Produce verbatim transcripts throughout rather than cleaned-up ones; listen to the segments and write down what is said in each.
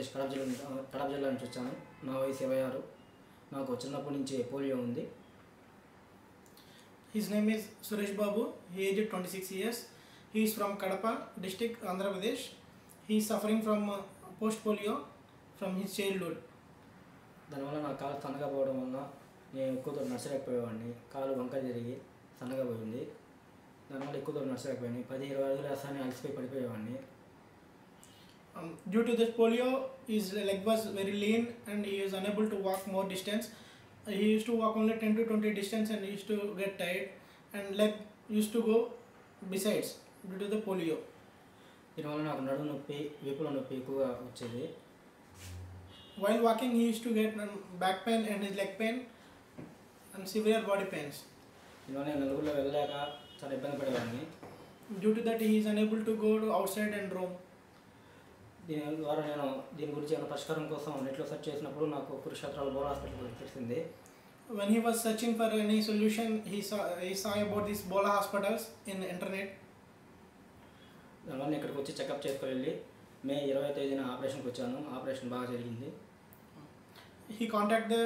ఆంధ్రప్రదేశ్ కడప జిల్లా కడప జిల్లా నుంచి వచ్చాను. నా వయసు ఇరవై ఆరు. నాకు చిన్నప్పటి నుంచి పోలియో ఉంది. His name is Suresh Babu. He aged twenty-six years. He is from Kadapa district, Andhra Pradesh. He is suffering from uh, post polio from his childhood. దానివల్ల నా కాలు సన్నగా పోవడం వల్ల నేను ఎక్కువ దూరం నడచలేకపోయేవాడిని. కాలు వంక జరిగి సన్నగా పోయింది. దానివల్ల ఎక్కువ దూరం నడచలేకపోయాను. పది ఇరవై రోజులు అసలు అలసిపోయి పడిపోయేవాడిని. Um, due to this polio, his leg was very lean and he is unable to walk more distance. He used to walk only ten to twenty distance and he used to get tired and leg used to go besides due to the polio. While walking, he used to get back pain and his leg pain and severe body pains. Due to that, he is unable to go to outside and roam. దీని ద్వారా నేను దీని గురించి ఏమైనా పరిష్కారం కోసం నెట్లో search చేసినప్పుడు నాకు కురుక్షేత్రాల బోలా హాస్పిటల్ గురించి తెలిసింది. When he was searching for any solution he saw he saw about this Bola hospitals in internet. దానివల్ల ఇక్కడికి వచ్చి చెకప్ చేసుకుని వెళ్ళి మే ఇరవై తేదీన ఆపరేషన్కి వచ్చాను. ఆపరేషన్ బాగా జరిగింది. He contact the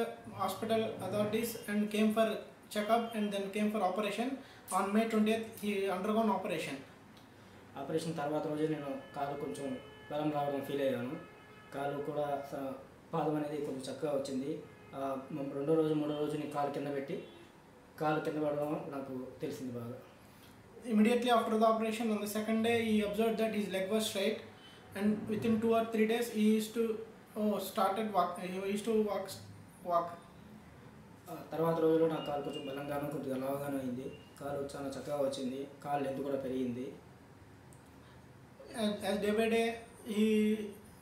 hospital authorities and came for checkup and then came for operation on May twentieth he undergone operation. Operation తర్వాత రోజు నేను కారు కొంచెం బలం రావడం ఫీల్ అయ్యాను. కాలు కూడా పాదం అనేది కొంచెం చక్కగా వచ్చింది. రెండో రోజు మూడో రోజుని కాలు కింద పెట్టి కాలు కింద పడడం నాకు తెలిసింది బాగా. Immediately after the operation on the second day I observe that his leg was straight and within two or three days he used to started walk he used to walk walk తర్వాత రోజులో నా కాలు కొంచెం బలంగానూ కొద్దిగా లావుగానూ అయింది. కాలు చాలా చక్కగా వచ్చింది. కాలు లెంత్ కూడా పెరిగింది. As day by day he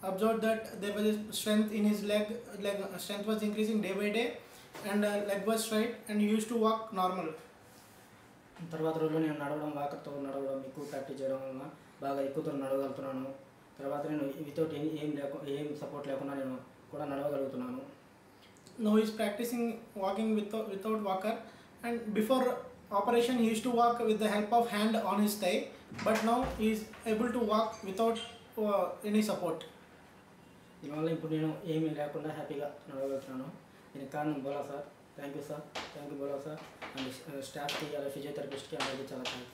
observed that there was strength in his leg, leg strength was increasing day by day and uh, leg was straight and he used to walk normal. తర్వాత రోజు నేను నడవడం వాకర్తో నడవడం ఎక్కువ practice చేయడం వల్ల బాగా ఎక్కువ దూరం నడవగలుగుతున్నాను. తర్వాత నేను వితౌట్ ఏం ఏం ఏం సపోర్ట్ లేకుండా నేను కూడా నడవగలుగుతున్నాను. Now he is practicing walking without without walker and before operation he used to walk with the help of hand on his thigh, but now he is able to walk without uh, any support. Invallu ippudu nenu em lekunda happy ga nadavutunnanu. Ini kaanam Bhola sir, thank you sir, thank you Bhola sir and uh, staff ki ala physiotherapist ki andiki chala thanks.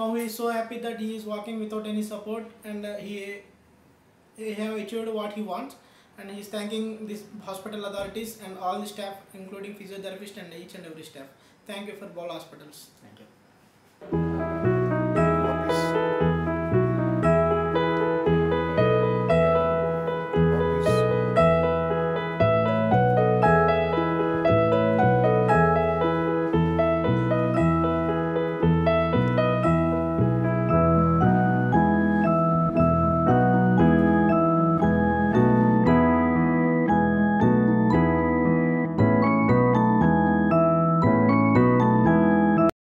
Now he is so happy that he is walking without any support and uh, he he have achieved what he wants and he is thanking this hospital authorities and all the staff including physiotherapist and each and every staff. Thank you for Bhola hospitals. Thank you.